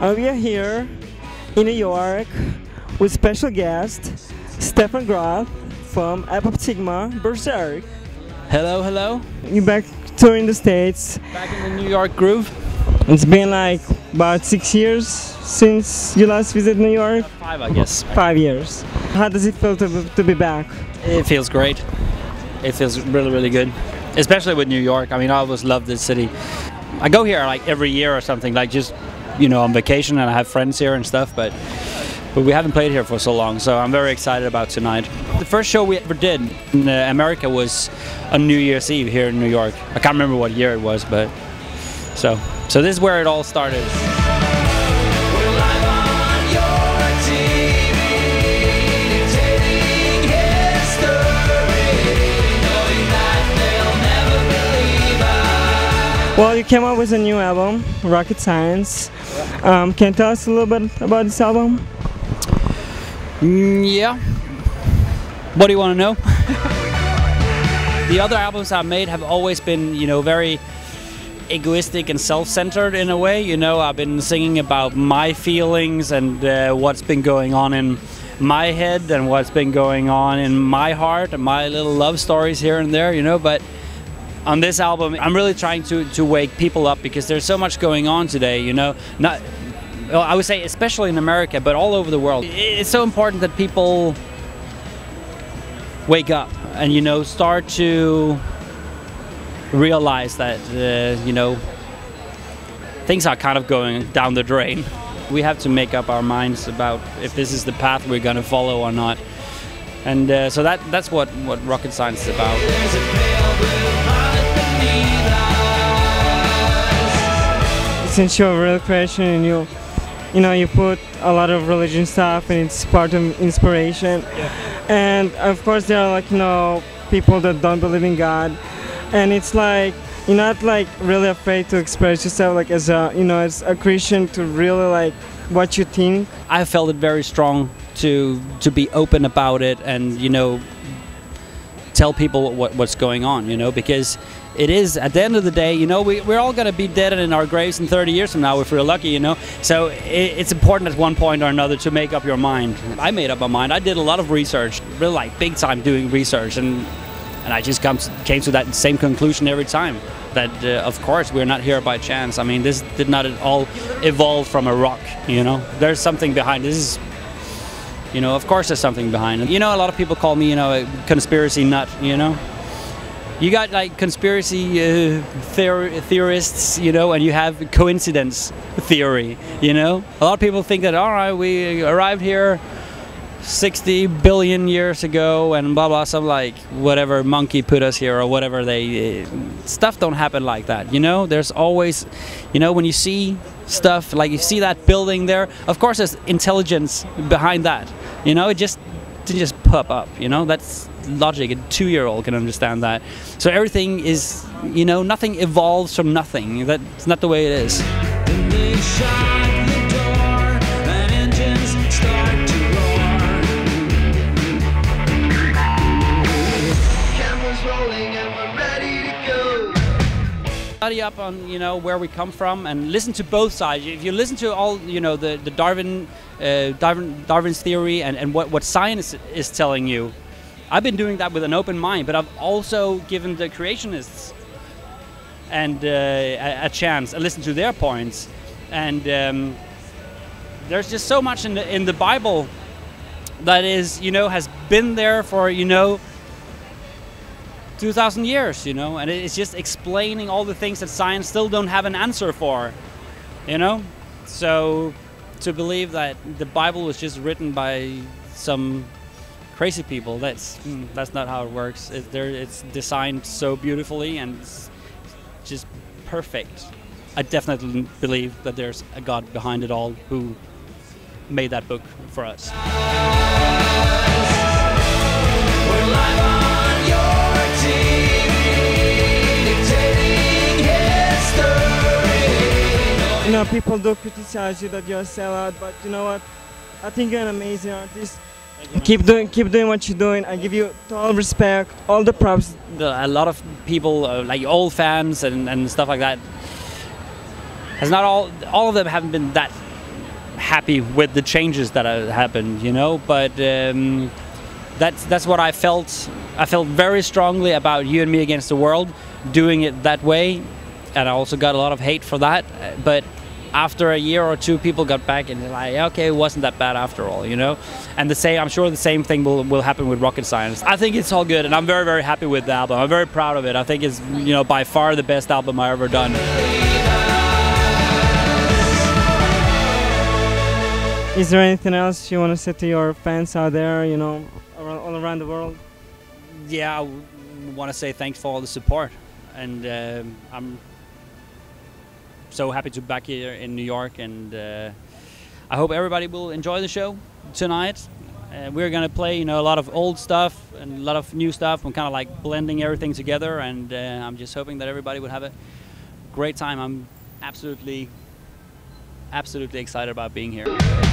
We are here in New York with special guest Stefan Groth from Apoptygma Berzerk. Hello, hello. You're back touring the States. Back in the New York groove. It's been like about 6 years since you last visited New York. 5, I guess. 5 years. How does it feel to be back? It feels great. It feels really, really good. Especially with New York. I mean, I always loved this city. I go here like every year or something, like just, you know, on vacation, and I have friends here and stuff, but we haven't played here for so long, so I'm very excited about tonight. The first show we ever did in America was on New Year's Eve here in New York. I can't remember what year it was, but so this is where it all started. Well, you came out with a new album, Rocket Science. Can you tell us a little bit about this album? Yeah. What do you want to know? The other albums I've made have always been, you know, very egoistic and self-centered in a way. You know, I've been singing about my feelings and what's been going on in my head and what's been going on in my heart and my little love stories here and there, you know, but on this album, I'm really trying to wake people up, because there's so much going on today, you know. I would say especially in America, but all over the world. It's so important that people wake up and, you know, start to realize that, you know, things are kind of going down the drain. We have to make up our minds about if this is the path we're going to follow or not. And so that's what Rocket Science is about. Since you're a real Christian and you know, you put a lot of religion stuff, and it's part of inspiration. Yeah. And of course there are, like, you know, people that don't believe in God, and it's like you're not like really afraid to express yourself, like as a, you know, as a Christian, to really like what you think. I felt it very strong to be open about it, and, you know, tell people what's going on, you know, because it is, at the end of the day, you know, we're all going to be dead and in our graves in 30 years from now if we're lucky, you know, so it's important at one point or another to make up your mind. I made up my mind. I did a lot of research, really, like big time doing research, and I just came to that same conclusion every time, that of course we're not here by chance. I mean, this did not at all evolve from a rock, you know. There's something behind this. Is, you know, of course there's something behind it. You know, a lot of people call me, you know, a conspiracy nut, you know. You got like conspiracy theorists, you know, and you have coincidence theory, you know. A lot of people think that, all right, we arrived here 60 billion years ago and blah, blah, some like whatever monkey put us here or whatever. They stuff don't happen like that, you know. There's always, you know, when you see stuff, like you see that building there, of course there's intelligence behind that, you know. It just didn't just pop up, you know. That's logic. A 2-year-old can understand that. So everything is, you know, nothing evolves from nothing. That's not the way it is. Study up on, you know, where we come from, and listen to both sides. If you listen to all, you know, the Darwin's theory and what science is telling you. I've been doing that with an open mind, but I've also given the creationists and a chance. I listen to their points, and there's just so much in the Bible that is, you know, has been there for, you know, 2,000 years, you know, and it's just explaining all the things that science still don't have an answer for, you know. So to believe that the Bible was just written by some crazy people, that's not how it works. It's designed so beautifully, and it's just perfect. I definitely believe that there's a God behind it all, who made that book for us. You know, people do criticize you that you're a sellout, but you know what? I think you're an amazing artist. Keep doing what you're doing. I give you total respect, all the props. A lot of people, like old fans and stuff like that, has not all of them haven't been that happy with the changes that happened, you know. But that's what I felt. I felt very strongly about You and Me Against the World, doing it that way, and I also got a lot of hate for that. But after a year or two, people got back and they're like, okay, it wasn't that bad after all, you know. And the same, I'm sure the same thing will happen with Rocket Science. I think it's all good, and I'm very, very happy with the album. I'm very proud of it. I think it's, you know, by far the best album I've ever done. Is there anything else you want to say to your fans out there, you know, all around the world? Yeah, I want to say thanks for all the support, and I'm so happy to be back here in New York, and I hope everybody will enjoy the show tonight. We're gonna play, you know, a lot of old stuff and a lot of new stuff. I'm kind of like blending everything together, and I'm just hoping that everybody would have a great time. I'm absolutely excited about being here.